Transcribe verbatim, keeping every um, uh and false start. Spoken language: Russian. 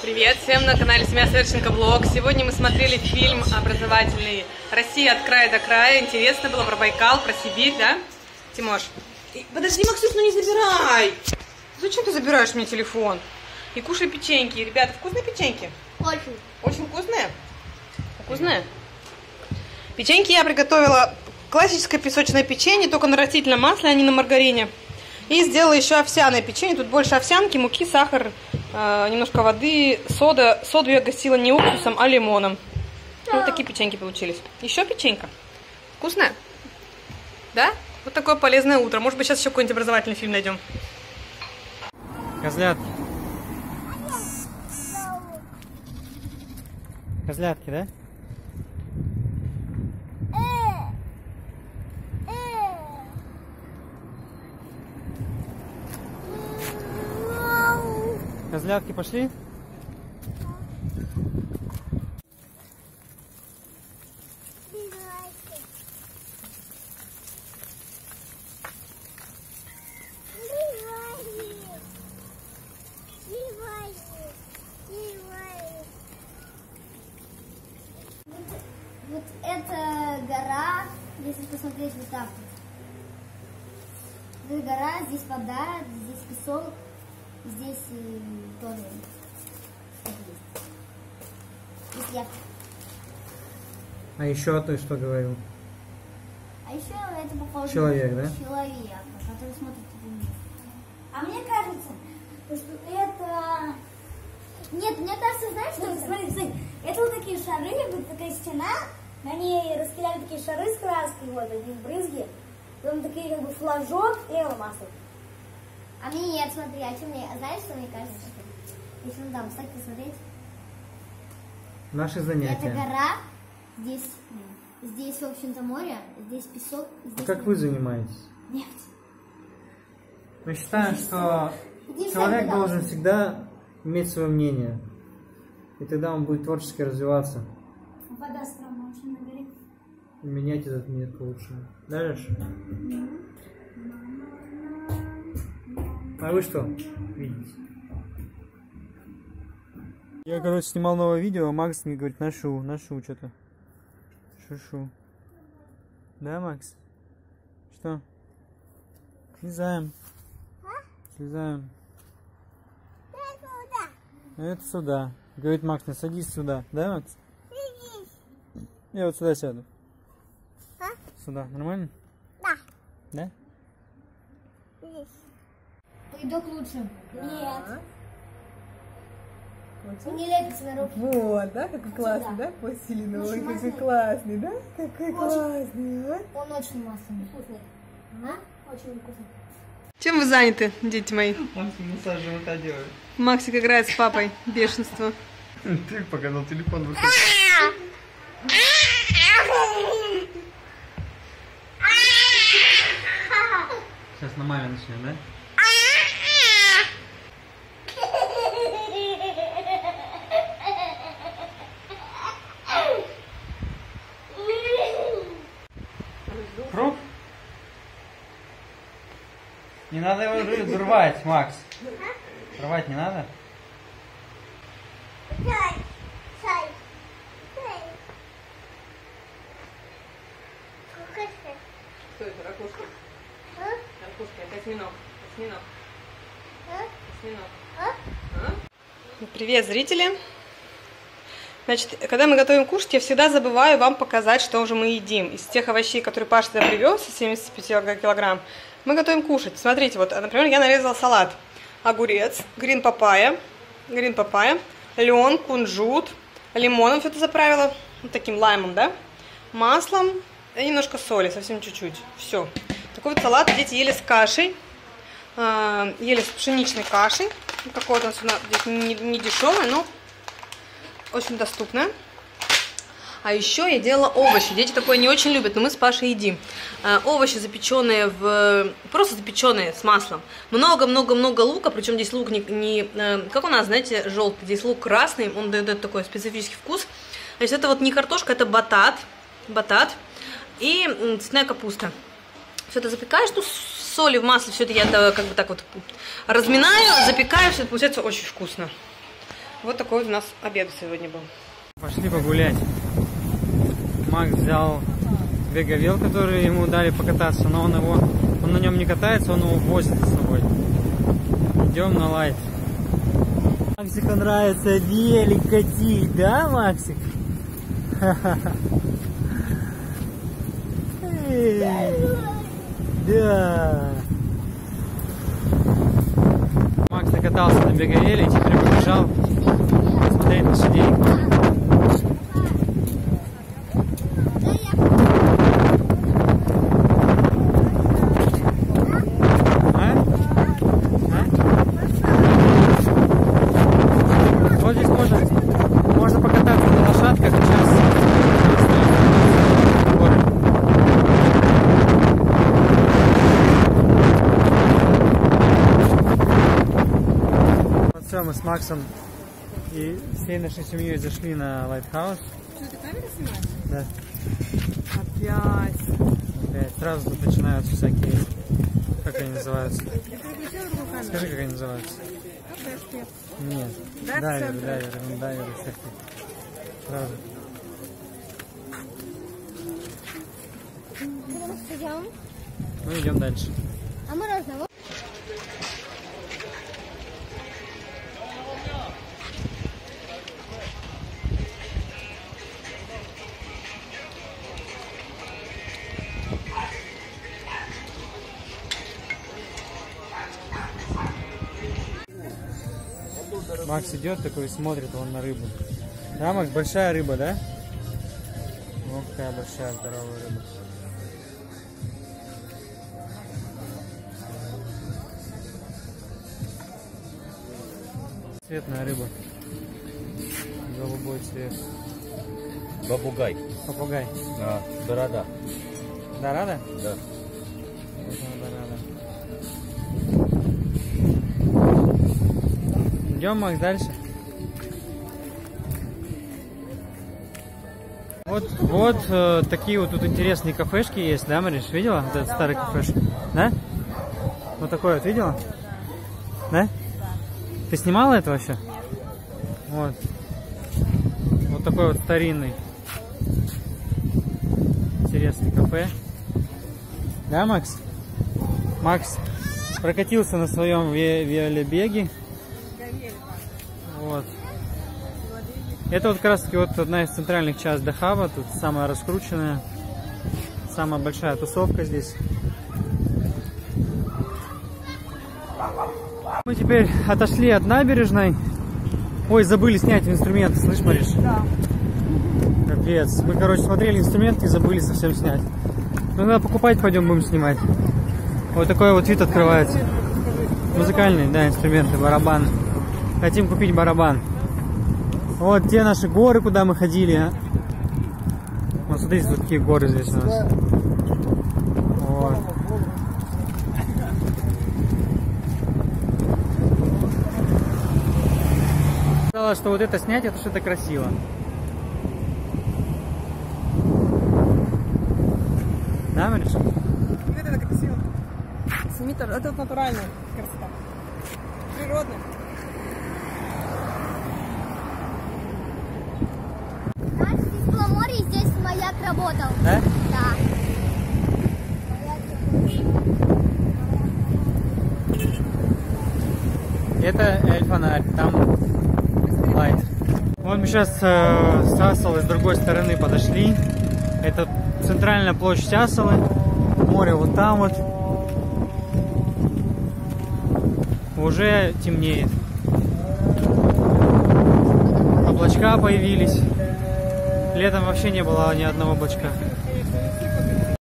Привет всем на канале Семья Саверченко Блог. Сегодня мы смотрели фильм образовательный «Россия от края до края». Интересно было про Байкал, про Сибирь, да, Тимош? Подожди, Максюш, ну не забирай! Зачем ты забираешь мне телефон? И кушай печеньки. Ребята, вкусные печеньки? Очень. Очень вкусные? Вкусные? Печеньки я приготовила. Классическое песочное печенье, только на растительном масле, а не на маргарине. И сделала еще овсяное печенье. Тут больше овсянки, муки, сахар, э, немножко воды, сода. Соду я гостила не уксусом, а лимоном. Ну, вот такие печеньки получились. Еще печенька. Вкусная? Да? Вот такое полезное утро. Может быть, сейчас еще какой-нибудь образовательный фильм найдем. Козлят. Козлятки, да? Козлятки пошли. Вот эта гора, если посмотреть вот так вот. Здесь гора, здесь вода, здесь песок. Здесь тоже есть. Здесь. А еще ты что говорил? А еще это похоже человек, на да? человека, который смотрит вниз. А мне кажется, что это... Нет, мне кажется, знаешь, что это? Смотри, смотри, это вот такие шары, вот такая стена, на ней распиляли такие шары с краской, вот, они брызги, потом такие как бы флажок и масло. А мне нет, смотри, а что мне, а знаешь, что мне кажется, что если он там встать, посмотреть? Наши занятия. Это гора, здесь, здесь в общем-то море, здесь песок. Здесь а как вы занимаетесь? Нет. Мы считаем, здесь что здесь человек всегда. должен всегда иметь свое мнение, и тогда он будет творчески развиваться. Вода странная, очень на горе. Менять этот мир к лучшему. Да, Леша? А вы что видите? Я, короче, снимал новое видео, а Макс мне говорит, нашу, нашу что-то. Шушу. Да, Макс? Что? Слезаем. А? Слезаем. Это сюда. Это сюда. Говорит Макс, ну садись сюда. Да, Макс? Садись. Я вот сюда сяду. А? Сюда. Нормально? Да. Да? Садись. Идёт лучше. Нет. Он не лепится на руки. Вот, да? Какой классный, да? Пластилиновый, какой классный, да? Какой классный, а? Он очень масляный. Вкусный. А? Очень вкусный. Чем вы заняты, дети мои? Максик массаж живота делает. Максик играет с папой. Бешенство. Ты показал телефон в руке. Сейчас на маме начнем, да? Не надо его взрывать, Макс. Рвать не надо. Что это, ракушка? Ракушка, это осьминог. Осьминог. Осьминог. Привет, зрители. Значит, когда мы готовим кушать, я всегда забываю вам показать, что уже мы едим. Из тех овощей, которые Паша сюда привез, семьдесят пять килограмм, мы готовим кушать. Смотрите, вот, например, я нарезала салат. Огурец, грин папайя, грин папайя, лен, кунжут, лимоном все это заправила, вот таким лаймом, да? Маслом и немножко соли, совсем чуть-чуть. Все. Такой вот салат дети ели с кашей, э, ели с пшеничной кашей. Какой-то у нас здесь не, не дешевый, но очень доступная. А еще я делала овощи. Дети такое не очень любят, но мы с Пашей едим. А, овощи запеченные в... Просто запеченные с маслом. Много-много-много лука. Причем здесь лук не, не... Как у нас, знаете, желтый. Здесь лук красный. Он дает такой специфический вкус. Значит, это вот не картошка, это батат. Батат. И цветная капуста. Все это запекаешь, ну, соли в масле. Все это я как бы так вот разминаю, запекаю. Все это получается очень вкусно. Вот такой у нас обед сегодня был. Пошли погулять. Макс взял веговел, который ему дали покататься, но он его, он на нем не катается, он его возит с собой. Идем на лайт. Максику нравится велик катить, да, Максик? Да. Макс накатался на беговеле и теперь побежал смотреть на лошадей. Мы с Максом и всей нашей семьей зашли на лайтхаус. Что, ты камеру снимаешь? Да. Опять. Опять. Сразу тут начинаются всякие... Как они называются? Скажи, как они называются? Нет. Дайверы, дайверы, дайверы всякие. Сразу. Мы идем дальше. А морозного? Макс идет такой и смотрит он на рыбу. Да, Макс, большая рыба, да? Вот такая большая, здоровая рыба. Цветная рыба. Голубой цвет. Попугай. Попугай. А, дорада. Дорада? Да. Идем, Макс, дальше. Вот, вот э, такие вот тут интересные кафешки есть, да, Мариш? Видела? Да, этот старый кафешек. Да? Вот такой вот, видела? Да? Ты снимала это вообще? Вот. Вот такой вот старинный. Интересный кафе. Да, Макс? Макс прокатился на своем велобеге. Вот. Это вот как раз таки вот одна из центральных частей Дахаба, тут самая раскрученная, самая большая тусовка здесь. Мы теперь отошли от набережной. Ой, забыли снять инструмент, слышь, Мариш? Да. Капец. Мы, короче, смотрели инструмент и забыли совсем снять. Ну, надо покупать, пойдем будем снимать. Вот такой вот вид открывается. Музыкальные, да, инструменты, барабаны. Хотим купить барабан. Вот те наши горы, куда мы ходили. А? Вот смотрите, тут такие горы здесь у нас. Вот. Сказала, что вот это снять, это что-то красиво. Да, Мариш? Вот это красиво. Сними, это вот натуральная красота. Природная. Море, здесь маяк работал. Да? Да. Это эль-фонарь, там лайт. Вот мы сейчас э, с Асалы с другой стороны подошли. Это центральная площадь Асалы. Море вот там вот. Уже темнеет. Облачка появились. Летом вообще не было ни одного облачка.